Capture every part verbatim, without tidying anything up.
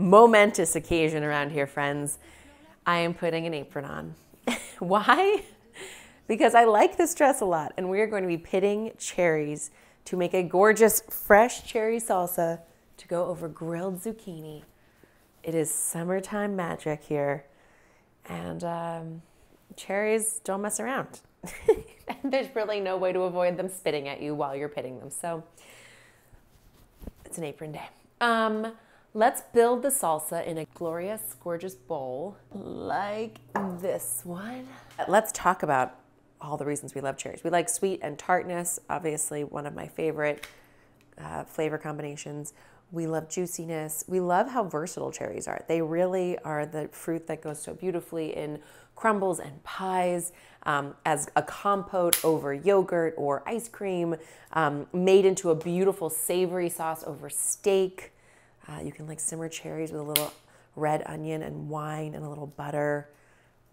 momentous occasion around here, friends, I am putting an apron on. Why? Because I like this dress a lot, and we are going to be pitting cherries to make a gorgeous fresh cherry salsa to go over grilled zucchini. It is summertime magic here, and um, cherries don't mess around. There's really no way to avoid them spitting at you while you're pitting them, so it's an apron day. Um, let's build the salsa in a glorious, gorgeous bowl like this one. Let's talk about all the reasons we love cherries. We like sweet and tartness, obviously one of my favorite uh, flavor combinations. We love juiciness. We love how versatile cherries are. They really are the fruit that goes so beautifully in crumbles and pies, um, as a compote over yogurt or ice cream, um, made into a beautiful savory sauce over steak. Uh, you can like simmer cherries with a little red onion and wine and a little butter.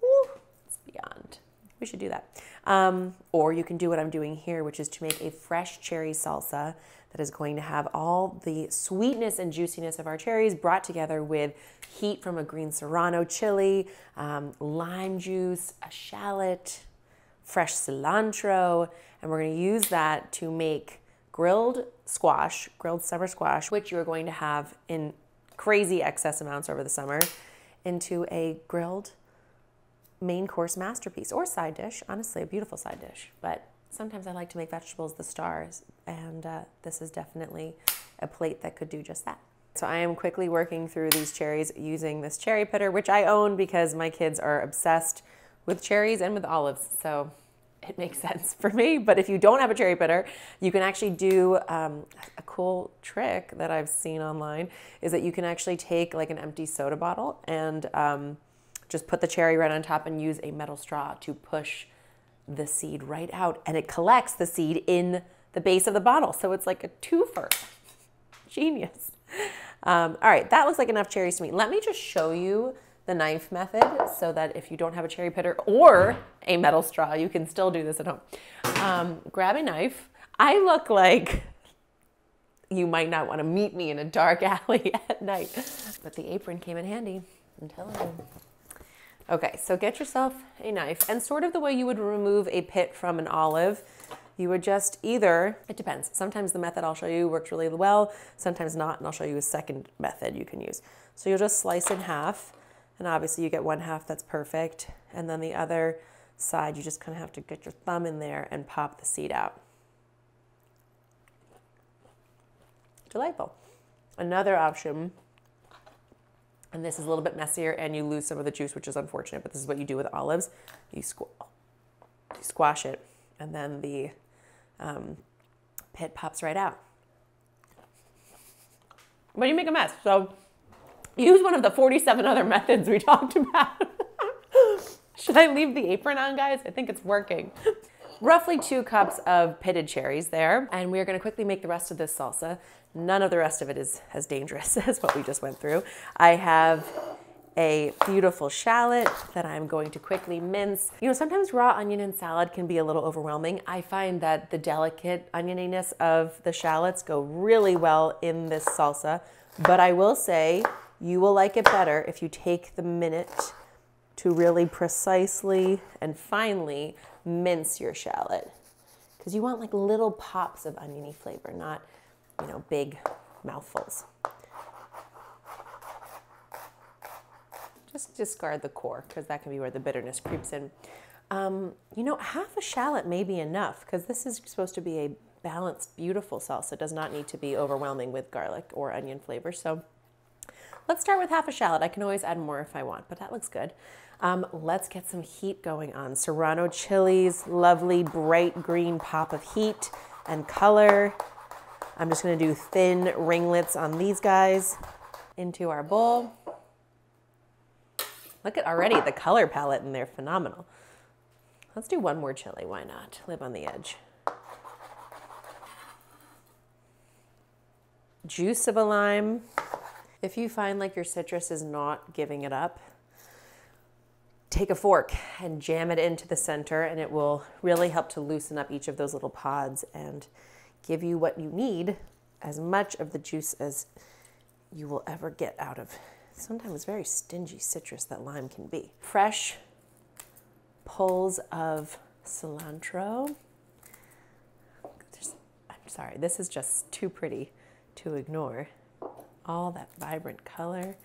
Woo, it's beyond. We should do that. Um, or you can do what I'm doing here, which is to make a fresh cherry salsa that is going to have all the sweetness and juiciness of our cherries brought together with heat from a green Serrano chili, um, lime juice, a shallot, fresh cilantro, and we're gonna use that to make grilled squash, grilled summer squash, which you're going to have in crazy excess amounts over the summer, into a grilled main course masterpiece or side dish, honestly a beautiful side dish, but sometimes I like to make vegetables the stars, and uh, this is definitely a plate that could do just that. So I am quickly working through these cherries using this cherry pitter, which I own because my kids are obsessed with cherries and with olives, so it makes sense for me. But if you don't have a cherry pitter, you can actually do um, a cool trick that I've seen online, is that you can actually take like an empty soda bottle and um, just put the cherry right on top and use a metal straw to push the seed right out, and it collects the seed in the base of the bottle. So it's like a twofer. Genius. Um, all right, that looks like enough cherries to me. Let me just show you the knife method so that if you don't have a cherry pitter or a metal straw, you can still do this at home. Um, grab a knife. I look like you might not want to meet me in a dark alley at night, but the apron came in handy, I'm telling you. Okay, so get yourself a knife, and sort of the way you would remove a pit from an olive, you would just either, it depends. Sometimes the method I'll show you works really well, sometimes not, and I'll show you a second method you can use. So you'll just slice in half, and obviously you get one half that's perfect, and then the other side, you just kind of have to get your thumb in there and pop the seed out. Delightful. Another option, and this is a little bit messier and you lose some of the juice, which is unfortunate, but this is what you do with olives. You, squ you squash it, and then the um, pit pops right out. But you make a mess. So use one of the forty-seven other methods we talked about. Should I leave the apron on, guys? I think it's working. Roughly two cups of pitted cherries there, and we are going to quickly make the rest of this salsa. None of the rest of it is as dangerous as what we just went through. I have a beautiful shallot that I'm going to quickly mince. You know, sometimes raw onion in salad can be a little overwhelming. I find that the delicate onioniness of the shallots go really well in this salsa, but I will say you will like it better if you take the minute to really precisely and finely mince your shallot, because you want like little pops of oniony flavor, not, you know, big mouthfuls. Just discard the core, because that can be where the bitterness creeps in. Um, you know, half a shallot may be enough, because this is supposed to be a balanced, beautiful salsa. It does not need to be overwhelming with garlic or onion flavor. So let's start with half a shallot. I can always add more if I want, but that looks good. Um, let's get some heat going on. Serrano chilies, lovely bright green pop of heat and color. I'm just gonna do thin ringlets on these guys into our bowl. Look at already the color palette in there, phenomenal. Let's do one more chili, why not? Live on the edge. Juice of a lime. If you find like your citrus is not giving it up, take a fork and jam it into the center, and it will really help to loosen up each of those little pods and give you what you need, as much of the juice as you will ever get out of sometimes very stingy citrus that lime can be. Fresh pulls of cilantro. There's, I'm sorry, this is just too pretty to ignore. All that vibrant color.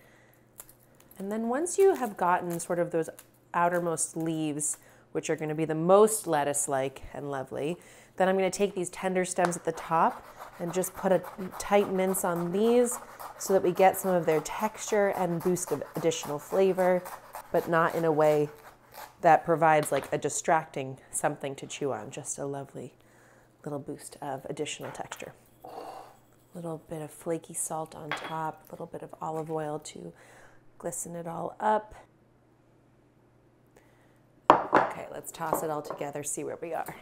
And then once you have gotten sort of those outermost leaves, which are going to be the most lettuce-like and lovely, then I'm going to take these tender stems at the top and just put a tight mince on these so that we get some of their texture and boost of additional flavor, but not in a way that provides like a distracting something to chew on, just a lovely little boost of additional texture. A little bit of flaky salt on top, a little bit of olive oil to glisten it all up. Okay, let's toss it all together, see where we are.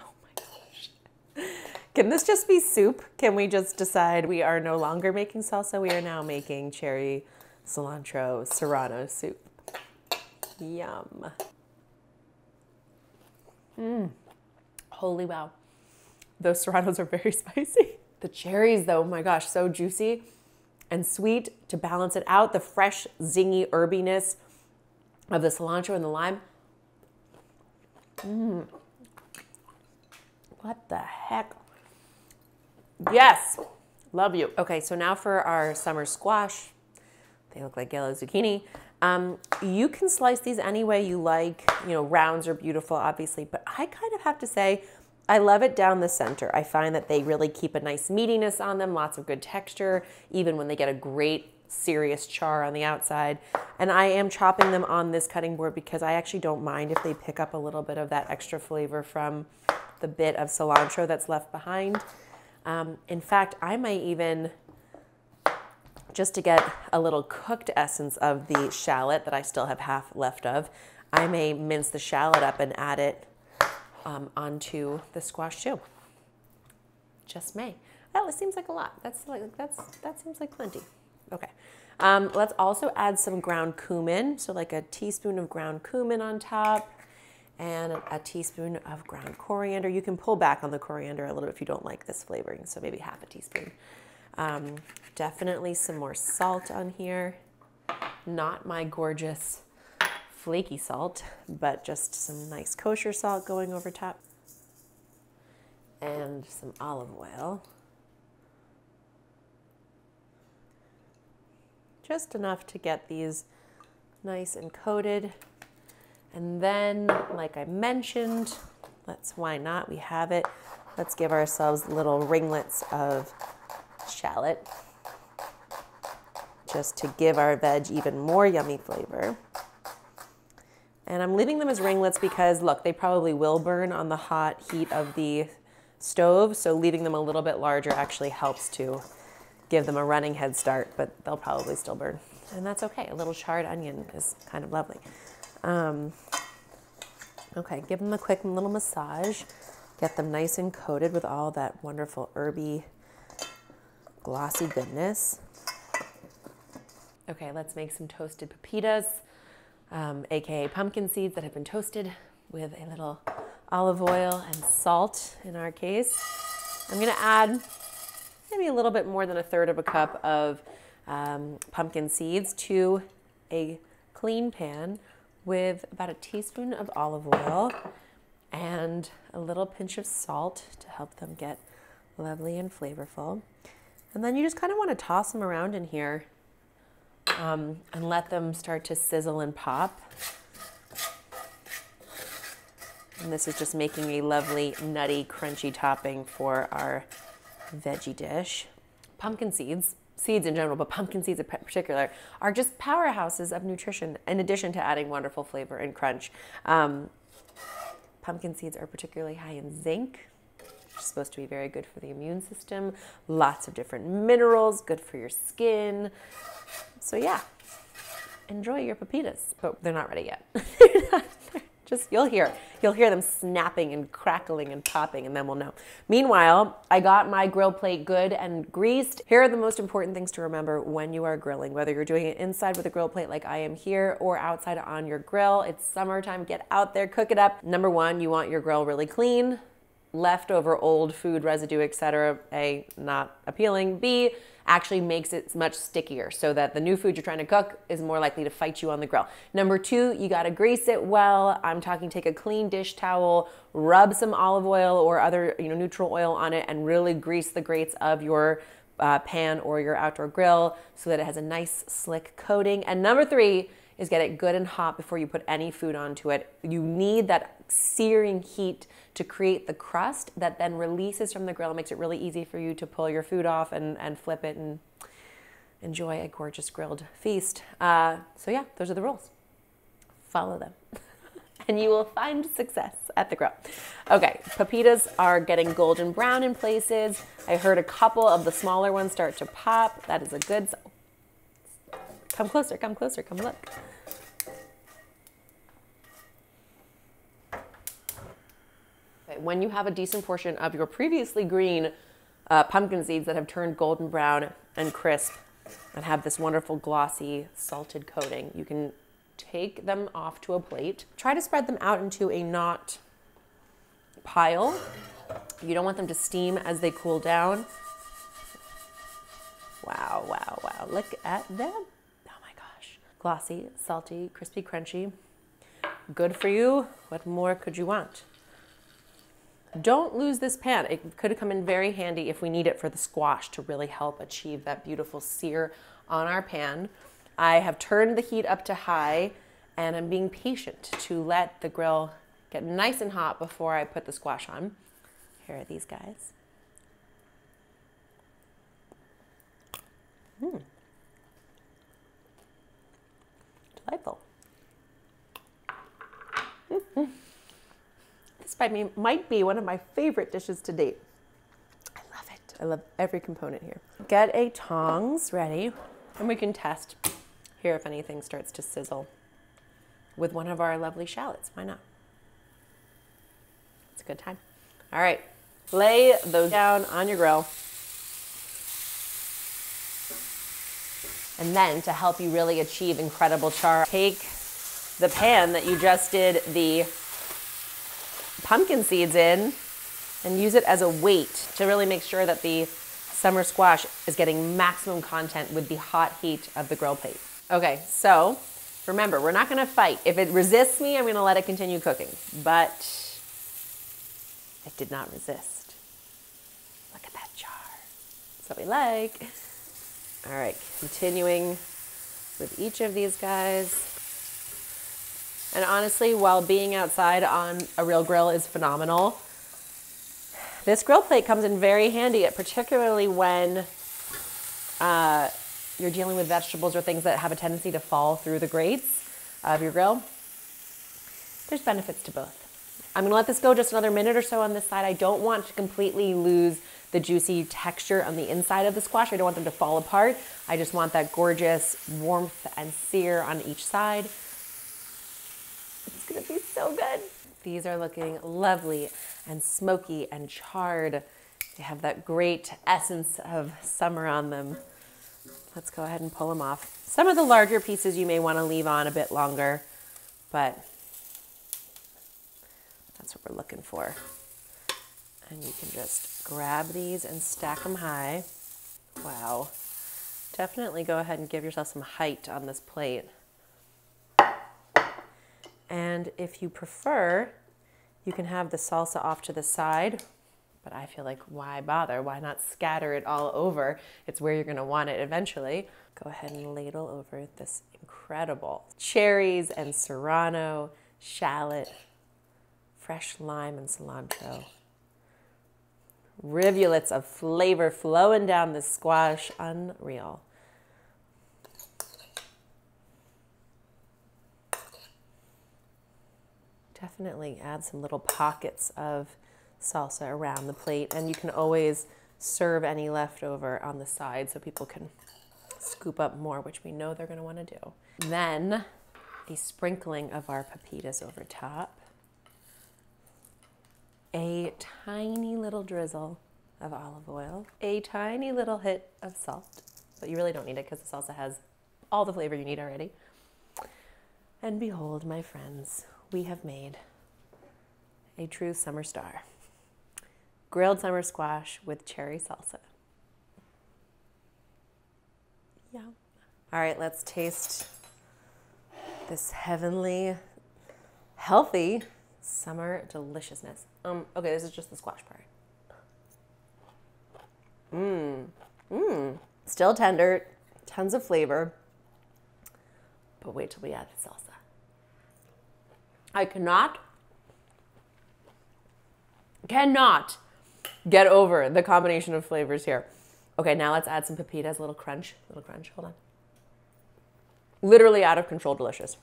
Oh my gosh. Can this just be soup? Can we just decide we are no longer making salsa? We are now making cherry cilantro serrano soup. Yum. Mmm. Holy wow. Those serranos are very spicy. The cherries though, oh my gosh, so juicy and sweet to balance it out. The fresh, zingy herbiness of the cilantro and the lime. Mmm. What the heck? Yes. Love you. Okay, so now for our summer squash. They look like yellow zucchini. Um, you can slice these any way you like. You know, rounds are beautiful, obviously, but I kind of have to say, I love it down the center. I find that they really keep a nice meatiness on them, lots of good texture, even when they get a great serious char on the outside. And I am chopping them on this cutting board because I actually don't mind if they pick up a little bit of that extra flavor from the bit of cilantro that's left behind. Um, in fact, I might even, just to get a little cooked essence of the shallot that I still have half left of, I may mince the shallot up and add it Um, onto the squash too. Just may. That seems like a lot. That's like that's that seems like plenty. Okay. Um, let's also add some ground cumin. So like a teaspoon of ground cumin on top, and a, a teaspoon of ground coriander. You can pull back on the coriander a little bit if you don't like this flavoring. So maybe half a teaspoon. Um, definitely some more salt on here. Not my gorgeous flaky salt, but just some nice kosher salt going over top, and some olive oil. Just enough to get these nice and coated. And then, like I mentioned, let's, why not? We have it. Let's give ourselves little ringlets of shallot just to give our veg even more yummy flavor. And I'm leaving them as ringlets because, look, they probably will burn on the hot heat of the stove, so leaving them a little bit larger actually helps to give them a running head start, but they'll probably still burn. And that's okay. A little charred onion is kind of lovely. Um, okay, give them a quick little massage. Get them nice and coated with all that wonderful herby, glossy goodness. Okay, let's make some toasted pepitas. Um, A K A pumpkin seeds that have been toasted with a little olive oil and salt in our case. I'm gonna add maybe a little bit more than a third of a cup of um, pumpkin seeds to a clean pan with about a teaspoon of olive oil and a little pinch of salt to help them get lovely and flavorful. And then you just kind of want to toss them around in here Um, and let them start to sizzle and pop. And this is just making a lovely, nutty, crunchy topping for our veggie dish. Pumpkin seeds, seeds in general, but pumpkin seeds in particular, are just powerhouses of nutrition in addition to adding wonderful flavor and crunch. Um, pumpkin seeds are particularly high in zinc, which is supposed to be very good for the immune system. Lots of different minerals, good for your skin. So yeah, enjoy your pepitas. But oh, they're not ready yet. they're not, they're just, you'll hear. You'll hear them snapping and crackling and popping, and then we'll know. Meanwhile, I got my grill plate good and greased. Here are the most important things to remember when you are grilling, whether you're doing it inside with a grill plate like I am here or outside on your grill. It's summertime, get out there, cook it up. Number one, you want your grill really clean. leftover old food residue, et cetera, A, not appealing, B, actually makes it much stickier so that the new food you're trying to cook is more likely to fight you on the grill. Number two, you gotta grease it well. I'm talking take a clean dish towel, rub some olive oil or other you know neutral oil on it, and really grease the grates of your uh, pan or your outdoor grill so that it has a nice slick coating. And number three is get it good and hot before you put any food onto it. You need that searing heat to create the crust that then releases from the grill and makes it really easy for you to pull your food off and, and flip it and enjoy a gorgeous grilled feast. Uh, so yeah, those are the rules. Follow them and you will find success at the grill. Okay, pepitas are getting golden brown in places. I heard a couple of the smaller ones start to pop. That is a good sign. Come closer, come closer, come look. When you have a decent portion of your previously green uh, pumpkin seeds that have turned golden brown and crisp and have this wonderful glossy salted coating, you can take them off to a plate. Try to spread them out into a knot pile. You don't want them to steam as they cool down. Wow, wow, wow, look at them. Glossy, salty, crispy, crunchy. Good for you. What more could you want? Don't lose this pan. It could come in very handy if we need it for the squash to really help achieve that beautiful sear on our pan. I have turned the heat up to high and I'm being patient to let the grill get nice and hot before I put the squash on. Here are these guys. Mm. Mm-hmm. This by me might be one of my favorite dishes to date. I love it. I love every component here. Get a tongs ready and we can test here if anything starts to sizzle with one of our lovely shallots. Why not? It's a good time. All right, lay those down on your grill. And then to help you really achieve incredible char, take the pan that you just did the pumpkin seeds in and use it as a weight to really make sure that the summer squash is getting maximum content with the hot heat of the grill plate. Okay, so remember, we're not gonna fight. If it resists me, I'm gonna let it continue cooking, but it did not resist. Look at that char. That's what we like. All right, continuing with each of these guys. And honestly, while being outside on a real grill is phenomenal, this grill plate comes in very handy, particularly when uh, you're dealing with vegetables or things that have a tendency to fall through the grates of your grill. There's benefits to both. I'm gonna let this go just another minute or so on this side. I don't want to completely lose the juicy texture on the inside of the squash. I don't want them to fall apart. I just want that gorgeous warmth and sear on each side. It's gonna be so good. These are looking lovely and smoky and charred. They have that great essence of summer on them. Let's go ahead and pull them off. Some of the larger pieces you may wanna leave on a bit longer, but that's what we're looking for. And you can just grab these and stack them high. Wow. Definitely go ahead and give yourself some height on this plate. And if you prefer, you can have the salsa off to the side, but I feel like why bother? Why not scatter it all over? It's where you're gonna want it eventually. Go ahead and ladle over this incredible cherries and serrano, shallot, fresh lime and cilantro. Rivulets of flavor flowing down this squash, unreal. Definitely add some little pockets of salsa around the plate, and you can always serve any leftover on the side so people can scoop up more, which we know they're gonna wanna do. Then the sprinkling of our pepitas over top. A tiny little drizzle of olive oil, a tiny little hit of salt, but you really don't need it because the salsa has all the flavor you need already. And behold, my friends, we have made a true summer star. grilled summer squash with cherry salsa. Yeah. All right, let's taste this heavenly, healthy summer deliciousness. Um, okay, this is just the squash part. Mmm. Mmm. Still tender, tons of flavor, but wait till we add the salsa. I cannot, cannot get over the combination of flavors here. Okay, now let's add some pepitas, a little crunch, a little crunch, hold on. Literally out of control delicious.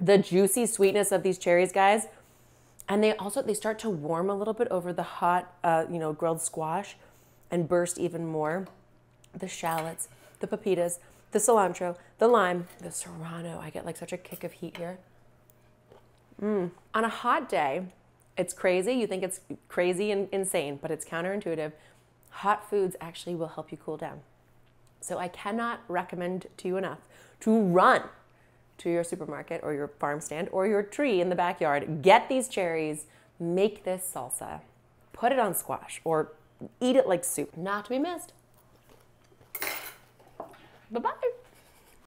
The juicy sweetness of these cherries, guys, and they also, they start to warm a little bit over the hot, uh, you know, grilled squash and burst even more. The shallots, the pepitas, the cilantro, the lime, the serrano. I get like such a kick of heat here. Mm. On a hot day, it's crazy. You think it's crazy and insane, but it's counterintuitive. Hot foods actually will help you cool down. So I cannot recommend to you enough to run to your supermarket or your farm stand or your tree in the backyard. Get these cherries, make this salsa, put it on squash, or eat it like soup. Not to be missed. Bye-bye.